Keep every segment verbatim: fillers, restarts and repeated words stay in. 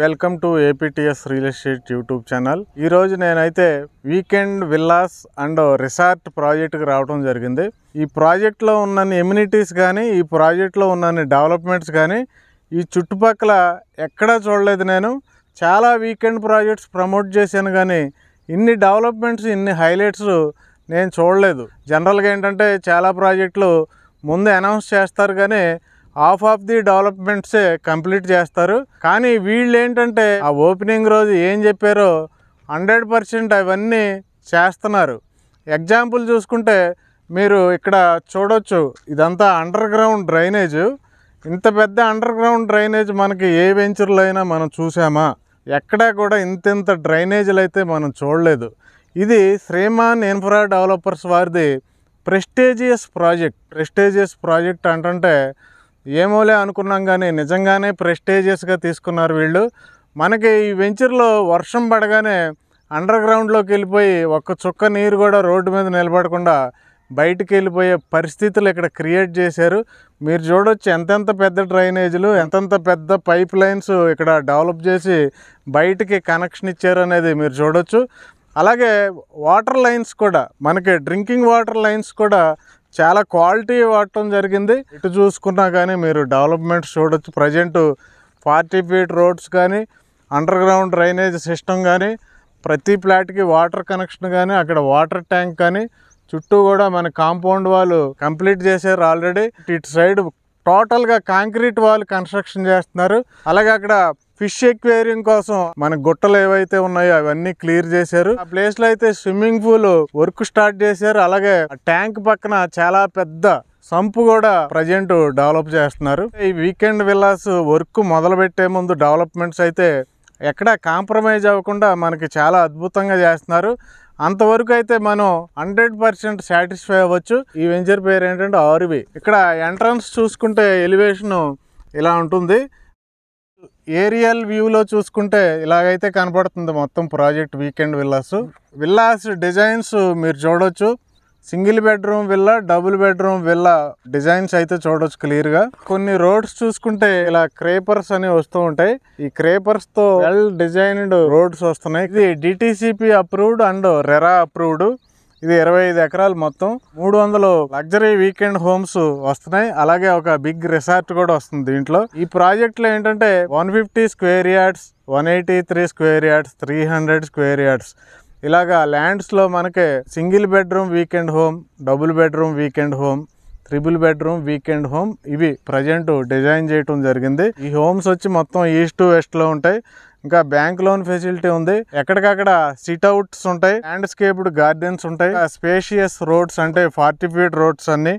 Welcome to APTS real estate YouTube channel. ఈ రోజు నేనైతే weekend villas and resort project కి రావడం జరిగింది। ఈ ప్రాజెక్ట్ లో ఉన్న ఎమినిటీస్ గాని ఈ ప్రాజెక్ట్ లో ఉన్న డెవలప్‌మెంట్స్ గాని ఈ చుట్టుపక్కల ఎక్కడా చూడలేదు। నేను చాలా వీకెండ్ ప్రాజెక్ట్స్ ప్రమోట్ చేశాను గాని ఇన్ని డెవలప్‌మెంట్స్ ఇన్ని హైలైట్స్ నేను చూడలేదు। జనరల్ గా ఏంటంటే చాలా ప్రాజెక్టులు ముందు అనౌన్స్ చేస్తారు గాని half of the developments complete चेस्तारू कानी वीळ्ळेंटंटे आ ओपनिंग रोजु एम चेप्पारो हंड्रेड पर्सेंट अवन्नी चेस्तुन्नारू। एग्जांपुल चूसुकुंटे मीरु इक्कड चूडोच्चु इदंता अंडर ग्राउंड ड्रैनेज। इंत पेद्द अंडर ग्राउंड ड्रैनेज मनकी ए वेंचर लैना मनं चूसामा? एक्कडा कूडा इंतंत ड्रैनेजलु अयिते मनं चूडलेदु। इदि श्रीमान इन्फ्रा डेवलपर्स वारिदि प्रेस्टीजियस प्राजेक्ट। प्रेस्टीजियस प्राजेक्ट अंटंटे ఏమోలే అనుకున్నాం గానీ నిజంగానే ప్రెస్టీజియస్ గా తీసుకున్నారు వీళ్ళు। మనకి ఈ వెంచర్ లో వర్షం పడగానే అండర్ గ్రౌండ్ లోకి వెళ్ళిపోయి ఒక్క చుక్క నీరు కూడా రోడ్డు మీద నిలబడకుండా బయటికి వెళ్ళిపోయే పరిస్థితులు ఇక్కడ క్రియేట్ చేశారు। మీరు చూడొచ్చు ఎంతంత పెద్ద డ్రైనేజీలు ఎంతంత పెద్ద పైప్ లైన్స్ ఇక్కడ డెవలప్ చేసి బయటికి కనెక్షన్ ఇచ్చారు అనేది మీరు చూడొచ్చు। అలాగే వాటర్ లైన్స్ కూడా మనకి డ్రింకింగ్ వాటర్ లైన్స్ కూడా చాలా క్వాలిటీ వాడటం జరిగింది। ఇటు చూసుకున్నా కానీ మీరు డెవలప్‌మెంట్ చూడొచ్చు। ప్రెజెంట్ ఫార్టీ ఫీట్ రోడ్స్ కానీ అండర్ గ్రౌండ్ డ్రైనేజ్ సిస్టమ్ కానీ ప్రతి ప్లాట్ కి వాటర్ కనెక్షన్ కానీ అక్కడ వాటర్ ట్యాంక్ కానీ చుట్టూ కూడా మన కాంపౌండ్ వాల్ కంప్లీట్ చేశారు ఆల్రెడీ। ఇటు సైడ్ టోటల్ గా కాంక్రీట్ వాల్ కన్స్ట్రక్షన్ చేస్తున్నారు। అలాగే అక్కడ ఫిష్ ఎక్వేరియం కోసం మన గుట్టలు ఏవైతే ఉన్నాయో అవన్నీ క్లియర్ చేశారు। ఆ ప్లేస్ లో అయితే స్విమ్మింగ్ పూల్ వర్క్ స్టార్ట్ చేశారు। అలాగే ట్యాంక్ పక్కన చాలా పెద్ద సంపు కూడా ప్రజెంట్ డెవలప్ చేస్తున్నారు। ఈ వీకెండ్ విల్లాస్ వర్క్ మొదలు పెట్టే ముందు డెవలప్‌మెంట్స్ అయితే ఎక్కడ కాంప్రమైజ్ అవ్వకుండా మనకి చాలా అద్భుతంగా చేస్తున్నారు। అంతవరకు అయితే మనం హండ్రెడ్ పర్సెంట్ సాటిస్ఫై అవ్వచ్చు। ఈ వెంచర్ పేరు ఏంటంటే ఆర్వి। ఇక్కడ ఎంట్రన్స్ చూసుకుంటే ఎలివేషన్ ఇలా ఉంటుంది। ఏరియల్ వ్యూలో చూసుకుంటే ఇలాగైతే కనబడుతుంది మొత్తం project weekend villas. Villas designs మీరు చూడొచ్చు। Single bedroom villa double bedroom villa designs అయితే చూడొచ్చు క్లియర్గా। కొన్ని రోడ్స్ చూసుకుంటే ఇలా క్రేపర్స్ అని వస్తూ ఉంటాయి। ఈ క్రేపర్స్ తో వెల్ డిజైన్డ్ రోడ్స్ వస్తున్నాయి। ఇది DTCP approved and RERA approved. ఇది ఇరవై ఐదు ఎకరాలు మొత్తం మూడు వందలు లగ్జరీ వీకెండ్ హోమ్స్ వస్తున్నాయి। అలాగే ఒక బిగ్ రిసార్ట్ కూడా వస్తుంది దీంట్లో। ఈ ప్రాజెక్ట్ లో ఏంటంటే one fifty square yards, one eighty three square yards, three hundred square yards ఇలాగా ల్యాండ్స్ లో మనకి single bedroom weekend home, double bedroom weekend home, triple bedroom weekend home ఇవి ప్రజెంట్ డిజైన్ చేయటం జరిగింది। ఈ హోమ్స్ వచ్చి మొత్తం ఈస్ట్ టు వెస్ట్ లో ఉంటాయి। ఇంకా బ్యాంక్ లోన్ ఫెసిలిటీ ఉంది। ఎక్కడికక్కడ సిట్అవుట్స్ ఉంటాయి, ల్యాండ్స్కేప్డ్ గార్డెన్స్ ఉంటాయి, స్పేషియస్ రోడ్స్ అంటే ఫార్టీ ఫీట్ రోడ్స్ అన్ని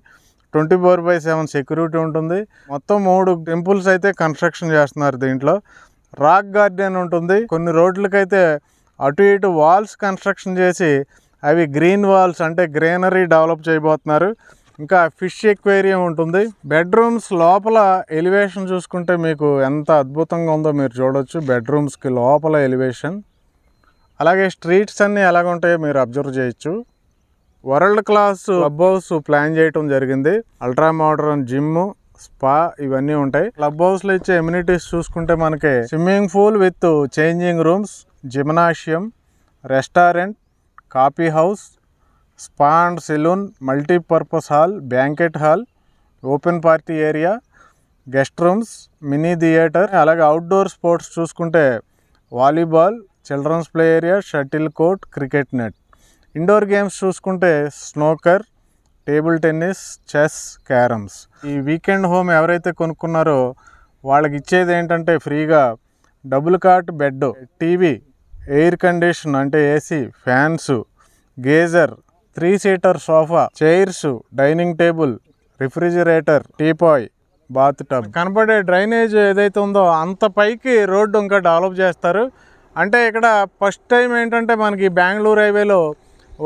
twenty four by seven security ఉంటుంది। మొత్తం మూడు టెంపుల్స్ అయితే కన్స్ట్రక్షన్ చేస్తున్నారు దీంట్లో। రాక్ గార్డెన్ ఉంటుంది। కొన్ని రోడ్లకైతే అటు ఇటు వాల్స్ కన్స్ట్రక్షన్ చేసి అవి గ్రీన్ వాల్స్ అంటే గ్రీనరీ డెవలప్ చేయబోతున్నారు। ఇంకా ఫిష్ ఎక్వేరియం ఉంటుంది। బెడ్రూమ్స్ లోపల ఎలివేషన్ చూసుకుంటే మీకు ఎంత అద్భుతంగా ఉందో మీరు చూడవచ్చు బెడ్రూమ్స్కి లోపల ఎలివేషన్। అలాగే స్ట్రీట్స్ అన్నీ ఎలాగ ఉంటాయో మీరు అబ్జర్వ్ చేయొచ్చు। World class club house plan చేయటం జరిగింది। అల్ట్రా మోడర్న్ జిమ్, స్పా ఇవన్నీ ఉంటాయి। క్లబ్ హౌస్లో ఇచ్చే ఎమ్యూనిటీస్ చూసుకుంటే మనకి swimming pool with changing rooms, gymnasium, restaurant, coffee house, spa and salon, multipurpose hall, banquet hall, open party area, guest rooms, mini theatre. అలాగే outdoor sports చూసుకుంటే volleyball, children's play area, shuttle court, cricket net. Indoor games చూసుకుంటే snooker, table tennis, chess, carroms. ఈ weekend home ఎవరైతే కొనుక్కున్నారో వాళ్ళకి ఇచ్చేది ఏంటంటే ఫ్రీగా double cot bed, TV, air condition అంటే AC, fans, geyser, three seater sofa, chairs, dining table, refrigerator, teapoy, bath tub. కనబడే డ్రైనేజ్ ఏదైతే ఉందో అంత పైకి రోడ్డు ఇంకా డెవలప్ చేస్తారు। అంటే ఇక్కడ ఫస్ట్ టైం ఏంటంటే మనకి బెంగళూరు హైవేలో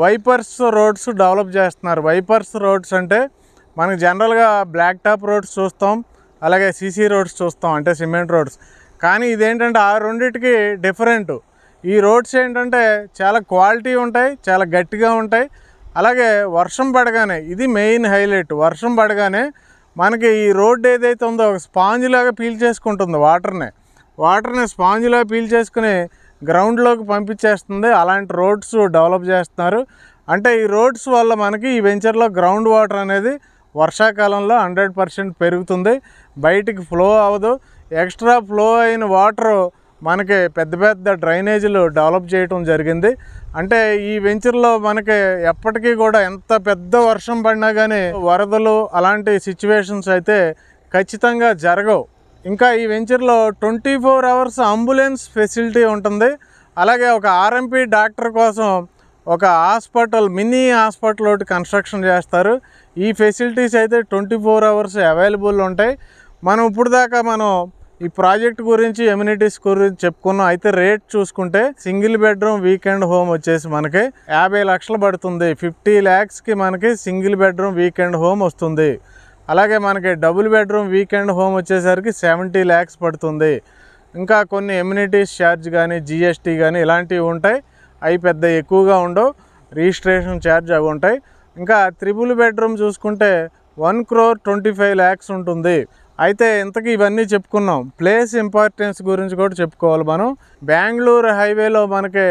వైపర్స్ రోడ్స్ డెవలప్ చేస్తున్నారు। వైపర్స్ రోడ్స్ అంటే మనకి జనరల్గా బ్లాక్ టాప్ రోడ్స్ చూస్తాం, అలాగే సీసీ రోడ్స్ చూస్తాం అంటే సిమెంట్ రోడ్స్, కానీ ఇదేంటంటే ఆ రెండింటికి డిఫరెంట్। ఈ రోడ్స్ ఏంటంటే చాలా క్వాలిటీ ఉంటాయి, చాలా గట్టిగా ఉంటాయి। అలాగే వర్షం పడగానే ఇది మెయిన్ హైలైట్, వర్షం పడగానే మనకి ఈ రోడ్డు ఏదైతే ఉందో ఒక స్పాంజ్ లాగా పీల్చేసుకుంటుంది వాటర్ని। వాటర్ని స్పాంజ్లా పీల్చేసుకుని గ్రౌండ్లోకి పంపించేస్తుంది. అలాంటి రోడ్స్ డెవలప్ చేస్తున్నారు. అంటే ఈ రోడ్స్ వల్ల మనకి ఈ వెంచర్లో గ్రౌండ్ వాటర్ అనేది వర్షాకాలంలో హండ్రెడ్ పర్సెంట్ పెరుగుతుంది, బయటికి ఫ్లో అవ్వదు. ఎక్స్ట్రా ఫ్లో అయిన వాటర్ మనకి పెద్ద పెద్ద డ్రైనేజీలు డెవలప్ చేయటం జరిగింది. అంటే ఈ వెంచర్లో మనకి ఎప్పటికీ కూడా ఎంత పెద్ద వర్షం పడినా కానీ వరదలు అలాంటి సిచ్యువేషన్స్ అయితే ఖచ్చితంగా జరగవు. ఇంకా ఈ వెంచర్లో twenty four hours ambulance facility ఉంటుంది. అలాగే ఒక ఆర్ఎంపీ డాక్టర్ కోసం ఒక హాస్పిటల్, మినీ హాస్పిటల్ ఒకటి కన్స్ట్రక్షన్ చేస్తారు. ఈ ఫెసిలిటీస్ అయితే ట్వంటీ ఫోర్ అవర్స్ అవైలబుల్ ఉంటాయి. మనం ఇప్పుడు దాకా మనం ఈ ప్రాజెక్ట్ గురించి ఎమ్యూనిటీస్ గురించి చెప్పుకున్నాం. అయితే రేట్ చూసుకుంటే సింగిల్ బెడ్రూమ్ వీకెండ్ హోమ్ వచ్చేసి మనకి యాభై లక్షలు పడుతుంది. ఫిఫ్టీ ల్యాక్స్కి మనకి సింగిల్ బెడ్రూమ్ వీకెండ్ హోమ్ వస్తుంది. అలాగే మనకి డబుల్ బెడ్రూమ్ వీకెండ్ హోమ్ వచ్చేసరికి సెవెంటీ ల్యాక్స్ పడుతుంది. ఇంకా కొన్ని ఎమ్యూనిటీస్ ఛార్జ్ కానీ జిఎస్టీ కానీ ఇలాంటివి ఉంటాయి, అవి పెద్ద ఎక్కువగా ఉండవు. రిజిస్ట్రేషన్ ఛార్జ్ అవి ఉంటాయి. ఇంకా త్రిబుల్ బెడ్రూమ్ చూసుకుంటే one crore twenty five lakhs ఉంటుంది. అయితే ఇంతకీ ఇవన్నీ చెప్పుకున్నాం. ప్లేస్ ఇంపార్టెన్స్ గురించి కూడా చెప్పుకోవాలి మనం. బెంగళూరు హైవేలో మనకి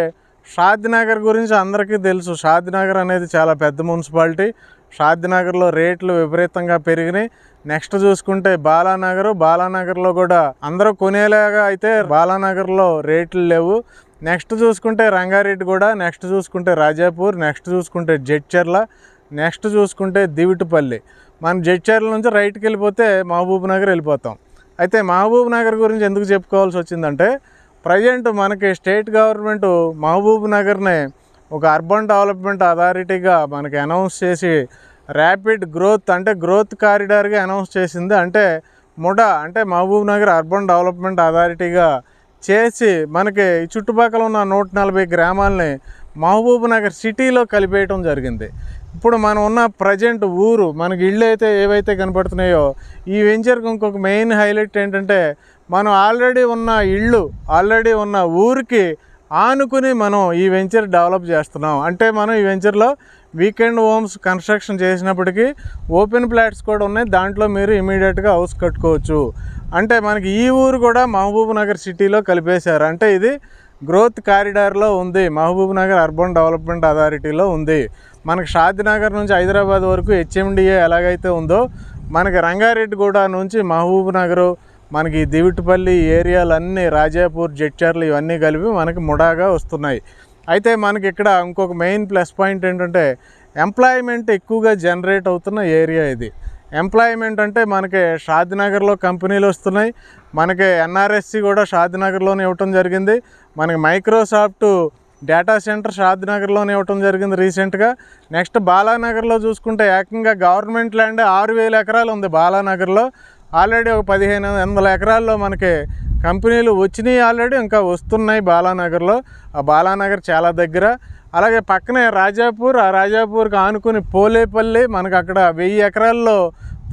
షాద్నగర్ గురించి అందరికీ తెలుసు. షాద్నగర్ అనేది చాలా పెద్ద మున్సిపాలిటీ. షాద్నగర్లో రేట్లు విపరీతంగా పెరిగినాయి. నెక్స్ట్ చూసుకుంటే బాలానగర్, బాలానగర్లో కూడా అందరూ కొనేలాగా అయితే బాలానగర్లో రేట్లు లేవు. నెక్స్ట్ చూసుకుంటే రంగారెడ్డిగూడ, నెక్స్ట్ చూసుకుంటే రాజాపూర్, నెక్స్ట్ చూసుకుంటే జడ్చెర్ల, నెక్స్ట్ చూసుకుంటే దివిటిపల్లి. మనం జడ్చెర్ల నుంచి రైట్కి వెళ్ళిపోతే మహబూబ్నగర్ వెళ్ళిపోతాం. అయితే మహబూబ్నగర్ గురించి ఎందుకు చెప్పుకోవాల్సి వచ్చిందంటే ప్రజెంట్ మనకి స్టేట్ గవర్నమెంట్ మహబూబ్నగర్ని ఒక అర్బన్ డెవలప్మెంట్ అథారిటీగా మనకి అనౌన్స్ చేసి ర్యాపిడ్ గ్రోత్ అంటే గ్రోత్ కారిడార్గా అనౌన్స్ చేసింది. అంటే ముడా అంటే మహబూబ్నగర్ అర్బన్ డెవలప్మెంట్ అథారిటీగా చేసి మనకి చుట్టుపక్కల ఉన్న నూట నలభై గ్రామాలని మహబూబ్నగర్ సిటీలో కలిపేయటం జరిగింది. ఇప్పుడు మనం ఉన్న ప్రజెంట్ ఊరు మనకి ఇళ్ళు అయితే ఏవైతే కనపడుతున్నాయో ఈ వెంచర్కి ఇంకొక మెయిన్ హైలైట్ ఏంటంటే మనం ఆల్రెడీ ఉన్న ఇళ్ళు ఆల్రెడీ ఉన్న ఊరికి ఆనుకుని మనం ఈ వెంచర్ డెవలప్ చేస్తున్నాం. అంటే మనం ఈ వెంచర్లో వీకెండ్ హోమ్స్ కన్స్ట్రక్షన్ చేసినప్పటికీ ఓపెన్ ప్లాట్స్ కూడా ఉన్నాయి, దాంట్లో మీరు ఇమీడియట్గా హౌస్ కట్టుకోవచ్చు. అంటే మనకి ఈ ఊరు కూడా మహబూబ్నగర్ సిటీలో కలిపేశారు. అంటే ఇది గ్రోత్ కారిడార్లో ఉంది, మహబూబ్నగర్ అర్బన్ డెవలప్మెంట్ అథారిటీలో ఉంది. మనకి షాద్నగర్ నుంచి హైదరాబాద్ వరకు హెచ్ఎండిఏ ఎలాగైతే ఉందో మనకి రంగారెడ్డిగూడ నుంచి మహబూబ్నగర్, మనకి దివిటిపల్లి ఏరియాలన్నీ, రాజాపూర్, జడ్చెర్ల ఇవన్నీ కలిపి మనకి ముడాగా వస్తున్నాయి. అయితే మనకి ఇక్కడ ఇంకొక మెయిన్ ప్లస్ పాయింట్ ఏంటంటే ఎంప్లాయ్మెంట్ ఎక్కువగా జనరేట్ అవుతున్న ఏరియా ఇది. ఎంప్లాయ్మెంట్ అంటే మనకి షాద్నగర్లో కంపెనీలు వస్తున్నాయి. మనకి ఎన్ఆర్ఎస్సి కూడా షాద్నగర్లోనే ఇవ్వటం జరిగింది. మనకి మైక్రోసాఫ్ట్ డేటా సెంటర్ షాద్నగర్లోనే ఇవ్వటం జరిగింది రీసెంట్గా. నెక్స్ట్ బాలానగర్లో చూసుకుంటే ఏకంగా గవర్నమెంట్ ల్యాండ్ ఆరు వేల ఎకరాలు ఉంది బాలానగర్లో. ఆల్రెడీ ఒక పదిహేను వందల ఎకరాల్లో మనకి కంపెనీలు వచ్చినాయి ఆల్రెడీ, ఇంకా వస్తున్నాయి బాలానగర్లో. ఆ బాలానగర్ చాలా దగ్గర. అలాగే పక్కనే రాజాపూర్, ఆ రాజాపూర్కి ఆనుకుని పోలేపల్లి, మనకు అక్కడ వెయ్యి ఎకరాల్లో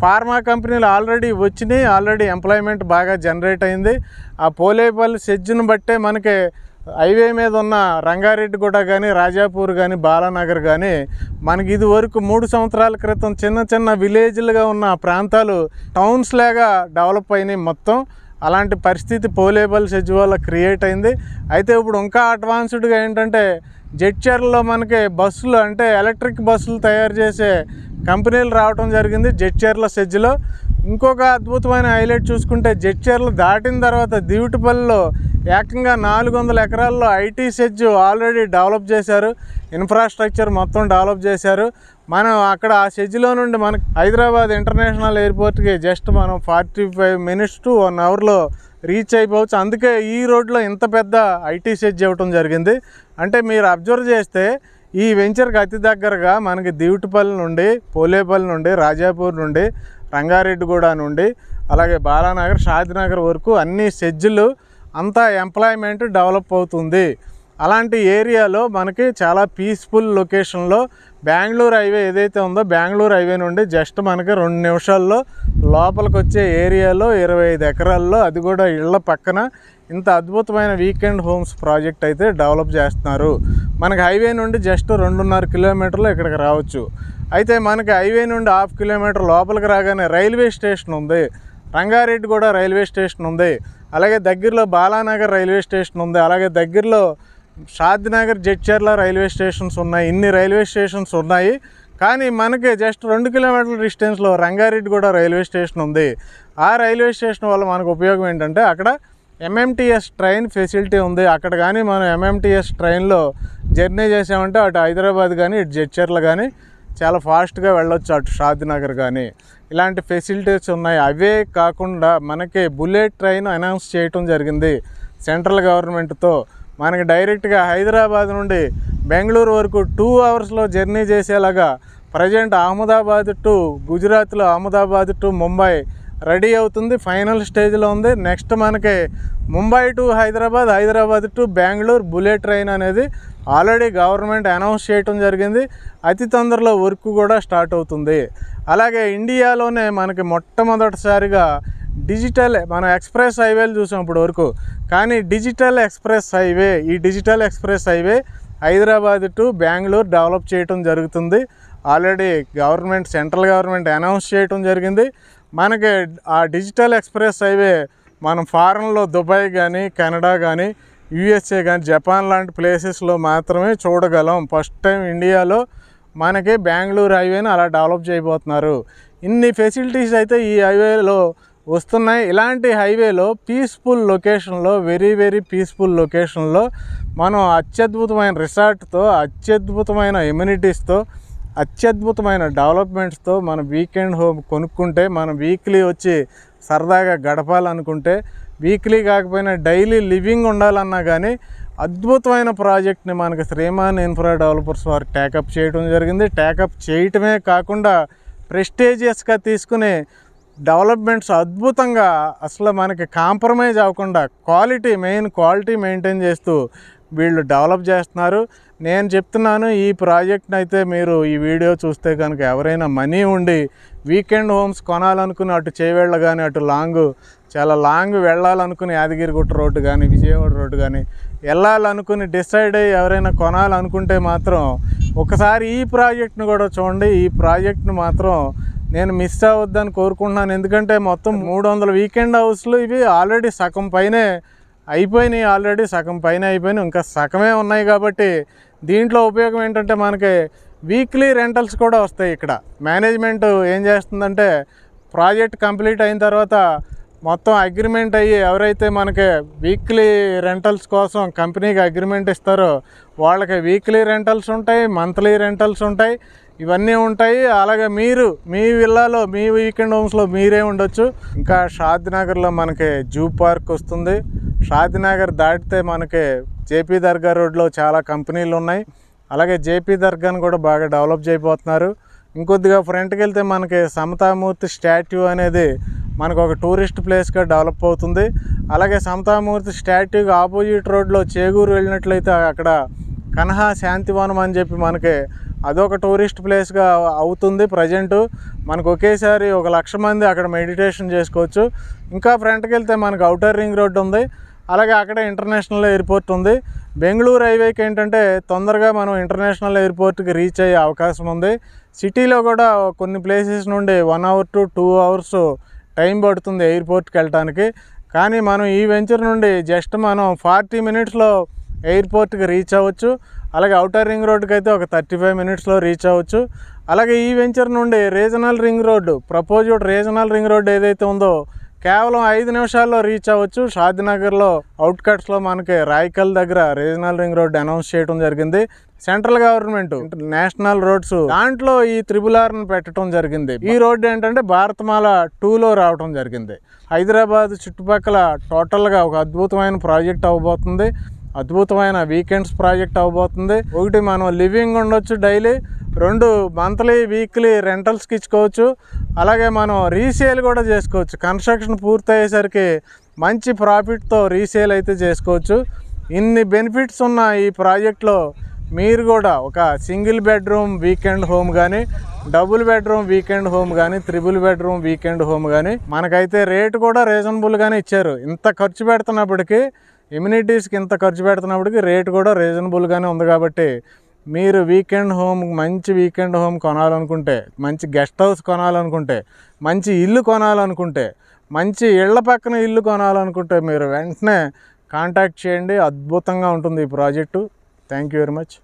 ఫార్మా కంపెనీలు ఆల్రెడీ వచ్చినాయి, ఆల్రెడీ ఎంప్లాయ్మెంట్ బాగా జనరేట్ అయింది. ఆ పోలేపల్లి సెజ్జును బట్టే మనకి హైవే మీద ఉన్న రంగారెడ్డిగూడ కానీ, రాజాపూర్ కానీ, బాలానగర్ కానీ మనకి ఇది వరకు మూడు సంవత్సరాల క్రితం చిన్న చిన్న విలేజ్లుగా ఉన్న ప్రాంతాలు టౌన్స్ లాగా డెవలప్ అయినాయి మొత్తం. అలాంటి పరిస్థితి పోలేబుల్ షెడ్యూల్ వల్ల క్రియేట్ అయింది. అయితే ఇప్పుడు ఇంకా అడ్వాన్స్డ్గా ఏంటంటే జడ్చెర్లలో మనకి బస్సులు అంటే ఎలక్ట్రిక్ బస్సులు తయారు చేసే కంపెనీలు రావడం జరిగింది జడ్చెర్ల షెడ్యూల్లో. ఇంకొక అద్భుతమైన హైలైట్ చూసుకుంటే జడ్చెర్లు దాటిన తర్వాత దివిటిపల్లిలో ఏకంగా నాలుగు వందల ఎకరాల్లో ఐటీ సెజ్ ఆల్రెడీ డెవలప్ చేశారు, ఇన్ఫ్రాస్ట్రక్చర్ మొత్తం డెవలప్ చేశారు. మనం అక్కడ ఆ సెజ్లో నుండి మనకి హైదరాబాద్ ఇంటర్నేషనల్ ఎయిర్పోర్ట్కి జస్ట్ మనం forty five minutes to one అవర్లో రీచ్ అయిపోవచ్చు. అందుకే ఈ రోడ్లో ఇంత పెద్ద ఐటీ సెజ్ ఇవ్వటం జరిగింది. అంటే మీరు అబ్జర్వ్ చేస్తే ఈ వెంచర్కి అతి దగ్గరగా మనకి దివిటిపల్లి నుండి, పోలేపల్లి నుండి, రాజాపూర్ నుండి, రంగారెడ్డిగూడ నుండి, అలాగే బాలానగర్, షాద్నగర్ వరకు అన్ని సెజ్జులు అంతా ఎంప్లాయ్మెంట్ డెవలప్ అవుతుంది. అలాంటి ఏరియాలో మనకి చాలా పీస్ఫుల్ లొకేషన్లో బెంగళూరు హైవే ఏదైతే ఉందో బెంగళూరు హైవే నుండి జస్ట్ మనకి రెండు నిమిషాల్లో లోపలికి వచ్చే ఏరియాలో ఇరవై ఐదు ఎకరాల్లో, అది కూడా ఇళ్ల పక్కన ఇంత అద్భుతమైన వీకెండ్ హోమ్స్ ప్రాజెక్ట్ అయితే డెవలప్ చేస్తున్నారు. మనకి హైవే నుండి జస్ట్ రెండున్నర కిలోమీటర్లు ఇక్కడికి రావచ్చు. అయితే మనకి హైవే నుండి హాఫ్ కిలోమీటర్ లోపలికి రాగానే రైల్వే స్టేషన్ ఉంది. రంగారెడ్డిగూడ రైల్వే స్టేషన్ ఉంది, అలాగే దగ్గరలో బాలానగర్ రైల్వే స్టేషన్ ఉంది, అలాగే దగ్గరలో షాద్నగర్ జడ్చెర్ల రైల్వే స్టేషన్స్ ఉన్నాయి. ఇన్ని రైల్వే స్టేషన్స్ ఉన్నాయి కానీ మనకి జస్ట్ రెండు కిలోమీటర్ల డిస్టెన్స్లో రంగారెడ్డిగూడ రైల్వే స్టేషన్ ఉంది. ఆ రైల్వే స్టేషన్ వల్ల మనకు ఉపయోగం ఏంటంటే అక్కడ ఎంఎంటీఎస్ ట్రైన్ ఫెసిలిటీ ఉంది. అక్కడ కానీ మనం ఎంఎంటీఎస్ ట్రైన్లో జర్నీ చేసామంటే అటు హైదరాబాద్ కానీ ఇటు జడ్చెర్ల కానీ చాలా ఫాస్ట్గా వెళ్ళొచ్చు, అటు షాద్నగర్ కానీ. ఇలాంటి ఫెసిలిటీస్ ఉన్నాయి. అవే కాకుండా మనకి బుల్లెట్ ట్రైన్ అనౌన్స్ చేయటం జరిగింది సెంట్రల్ గవర్నమెంట్తో. మనకి డైరెక్ట్గా హైదరాబాద్ నుండి బెంగళూరు వరకు టూ అవర్స్లో జర్నీ చేసేలాగా ప్రజెంట్ అహ్మదాబాద్ టు గుజరాత్లో అహ్మదాబాద్ టు ముంబై రెడీ అవుతుంది, ఫైనల్ స్టేజ్లో ఉంది. నెక్స్ట్ మనకి Mumbai to Hyderabad, Hyderabad to Bengaluru bullet train అనేది ఆల్రెడీ గవర్నమెంట్ అనౌన్స్ చేయటం జరిగింది. అతి తొందరలో వర్క్ కూడా స్టార్ట్ అవుతుంది. అలాగే ఇండియాలోనే మనకి మొట్టమొదటిసారిగా డిజిటల్, మనం ఎక్స్ప్రెస్ హైవేలు చూసాం ఇప్పటి వరకు, కానీ డిజిటల్ ఎక్స్ప్రెస్ హైవే, ఈ digital express highway Hyderabad to Bengaluru develop చేయటం జరుగుతుంది. Already government, central government announce చేయటం జరిగింది. మనకి ఆ డిజిటల్ ఎక్స్ప్రెస్ హైవే మనం ఫారెన్లో దుబాయ్ కానీ కెనడా కానీ యూఎస్ఏ కానీ జపాన్ లాంటి ప్లేసెస్లో మాత్రమే చూడగలం. ఫస్ట్ టైం ఇండియాలో మనకి బెంగళూరు హైవేని అలా డెవలప్ చేయబోతున్నారు. ఇన్ని ఫెసిలిటీస్ అయితే ఈ హైవేలో వస్తున్నాయి. ఇలాంటి హైవేలో పీస్ఫుల్ లొకేషన్లో, వెరీ వెరీ పీస్ఫుల్ లొకేషన్లో మనం అత్యద్భుతమైన రిసార్ట్తో, అత్యద్భుతమైన ఎమ్యూనిటీస్తో, అత్యద్భుతమైన డెవలప్మెంట్స్తో మన వీకెండ్ హోమ్ కొనుక్కుంటే, మనం వీక్లీ వచ్చి సరదాగా గడపాలనుకుంటే, వీక్లీ కాకపోయినా డైలీ లివింగ్ ఉండాలన్నా కానీ అద్భుతమైన ప్రాజెక్ట్ని మనకి శ్రీమాన్ ఇన్ఫ్రా డెవలపర్స్ వారు టేకప్ చేయడం జరిగింది. టేకప్ చేయటమే కాకుండా ప్రెస్టీజియస్గా తీసుకుని డెవలప్మెంట్స్ అద్భుతంగా, అసలు మనకి కాంప్రమైజ్ అవ్వకుండా క్వాలిటీ, మెయిన్ క్వాలిటీ మెయింటైన్ చేస్తూ వీళ్ళు డెవలప్ చేస్తున్నారు. నేను చెప్తున్నాను, ఈ ప్రాజెక్ట్ని అయితే మీరు ఈ వీడియో చూస్తే కనుక ఎవరైనా మనీ ఉండి వీకెండ్ హోమ్స్ కొనాలనుకుని అటు చేవేళ్ళ కానీ, అటు లాంగ్, చాలా లాంగ్ వెళ్ళాలనుకుని యాదగిరిగుట్ట రోడ్డు కానీ విజయవాడ రోడ్డు కానీ వెళ్ళాలనుకుని డిసైడ్ అయ్యి ఎవరైనా కొనాలనుకుంటే మాత్రం ఒకసారి ఈ ప్రాజెక్ట్ను కూడా చూడండి. ఈ ప్రాజెక్ట్ను మాత్రం నేను మిస్ అవ్వద్దని కోరుకుంటున్నాను. ఎందుకంటే మొత్తం మూడు వందల వీకెండ్ హౌస్లు ఇవి ఆల్రెడీ సగం పైనే అయిపోయినాయి, ఆల్రెడీ సగం పైన అయిపోయినాయి, ఇంకా సగమే ఉన్నాయి. కాబట్టి దీంట్లో ఉపయోగం ఏంటంటే మనకి వీక్లీ రెంటల్స్ కూడా వస్తాయి. ఇక్కడ మేనేజ్మెంట్ ఏం చేస్తుందంటే ప్రాజెక్ట్ కంప్లీట్ అయిన తర్వాత మొత్తం అగ్రిమెంట్ అయ్యి ఎవరైతే మనకి వీక్లీ రెంటల్స్ కోసం కంపెనీకి అగ్రిమెంట్ ఇస్తారో వాళ్ళకి వీక్లీ రెంటల్స్ ఉంటాయి, మంత్లీ రెంటల్స్ ఉంటాయి, ఇవన్నీ ఉంటాయి. అలాగే మీరు మీ విల్లాలో, మీ వీకెండ్ హోమ్స్లో మీరే ఉండొచ్చు. ఇంకా షాద్నగర్లో మనకి జూ పార్క్ వస్తుంది. షాద్నగర్ దాటితే మనకి జేపీ దర్గా రోడ్లో చాలా కంపెనీలు ఉన్నాయి. అలాగే జేపీ దర్గాను కూడా బాగా డెవలప్ చేయబోతున్నారు. ఇంకొద్దిగా ఫ్రంట్కి వెళ్తే మనకి సమతామూర్తి స్టాట్యూ అనేది మనకు ఒక టూరిస్ట్ ప్లేస్గా డెవలప్ అవుతుంది. అలాగే సమతామూర్తి స్టాట్యూకి ఆపోజిట్ రోడ్లో చేగూరు వెళ్ళినట్లయితే అక్కడ కన్హా శాంతివనం అని చెప్పి మనకి అదొక టూరిస్ట్ ప్లేస్గా అవుతుంది. ప్రజెంటు మనకు ఒకేసారి ఒక లక్ష మంది అక్కడ మెడిటేషన్ చేసుకోవచ్చు. ఇంకా ఫ్రంట్కి వెళ్తే మనకు అవుటర్ రింగ్ రోడ్డు ఉంది. అలాగే అక్కడ ఇంటర్నేషనల్ ఎయిర్పోర్ట్ ఉంది. బెంగళూరు హైవేకి ఏంటంటే తొందరగా మనం ఇంటర్నేషనల్ ఎయిర్పోర్ట్కి రీచ్ అయ్యే అవకాశం ఉంది. సిటీలో కూడా కొన్ని ప్లేసెస్ నుండి one hour to two hours time పడుతుంది ఎయిర్పోర్ట్కి వెళ్ళటానికి, కానీ మనం ఈ వెంచర్ నుండి జస్ట్ మనం ఫార్టీ మినిట్స్లో ఎయిర్పోర్ట్కి రీచ్ అవ్వచ్చు. అలాగే అవుటర్ రింగ్ రోడ్కి అయితే ఒక థర్టీ ఫైవ్ మినిట్స్లో రీచ్ అవ్వచ్చు. అలాగే ఈ వెంచర్ నుండి regional ring road, proposed regional ring road ఏదైతే ఉందో కేవలం ఐదు నిమిషాల్లో రీచ్ అవ్వచ్చు. షాద్నగర్లో అవుట్కట్స్లో మనకి రాయకల్ దగ్గర రీజనల్ రింగ్ రోడ్ అనౌన్స్ చేయడం జరిగింది సెంట్రల్ గవర్నమెంట్. నేషనల్ రోడ్స్ దాంట్లో ఈ త్రిబుల్ ఆర్ని పెట్టడం జరిగింది. ఈ రోడ్డు ఏంటంటే భారతమాల టూలో రావడం జరిగింది. హైదరాబాద్ చుట్టుపక్కల టోటల్గా ఒక అద్భుతమైన ప్రాజెక్ట్ అవ్వబోతుంది, అద్భుతమైన వీకెండ్స్ ప్రాజెక్ట్ అవ్వబోతుంది. ఒకటి మనం లివింగ్ ఉండొచ్చు డైలీ, రెండు మంత్లీ వీక్లీ రెంటల్స్కి ఇచ్చుకోవచ్చు, అలాగే మనం రీసేల్ కూడా చేసుకోవచ్చు. కన్స్ట్రక్షన్ పూర్తయ్యేసరికి మంచి ప్రాఫిట్తో రీసేల్ అయితే చేసుకోవచ్చు. ఇన్ని బెనిఫిట్స్ ఉన్న ఈ ప్రాజెక్ట్లో మీరు కూడా ఒక సింగిల్ బెడ్రూమ్ వీకెండ్ హోమ్ కానీ, డబుల్ బెడ్రూమ్ వీకెండ్ హోమ్ కానీ, త్రిబుల్ బెడ్రూమ్ వీకెండ్ హోమ్ కానీ, మనకైతే రేటు కూడా రీజనబుల్గానే ఇచ్చారు. ఇంత ఖర్చు పెడుతున్నప్పటికీ, ఇమ్యూనిటీస్కి ఇంత ఖర్చు పెడుతున్నప్పటికీ రేటు కూడా రీజనబుల్గానే ఉంది. కాబట్టి మీరు వీకెండ్ హోమ్, మంచి వీకెండ్ హోమ్ కొనాలనుకుంటే, మంచి గెస్ట్ హౌస్ కొనాలనుకుంటే, మంచి ఇల్లు కొనాలనుకుంటే, మంచి ఇళ్ళ పక్కన ఇల్లు కొనాలనుకుంటే మీరు వెంటనే కాంటాక్ట్ చేయండి. అద్భుతంగా ఉంటుంది ఈ ప్రాజెక్టు. Thank you very much.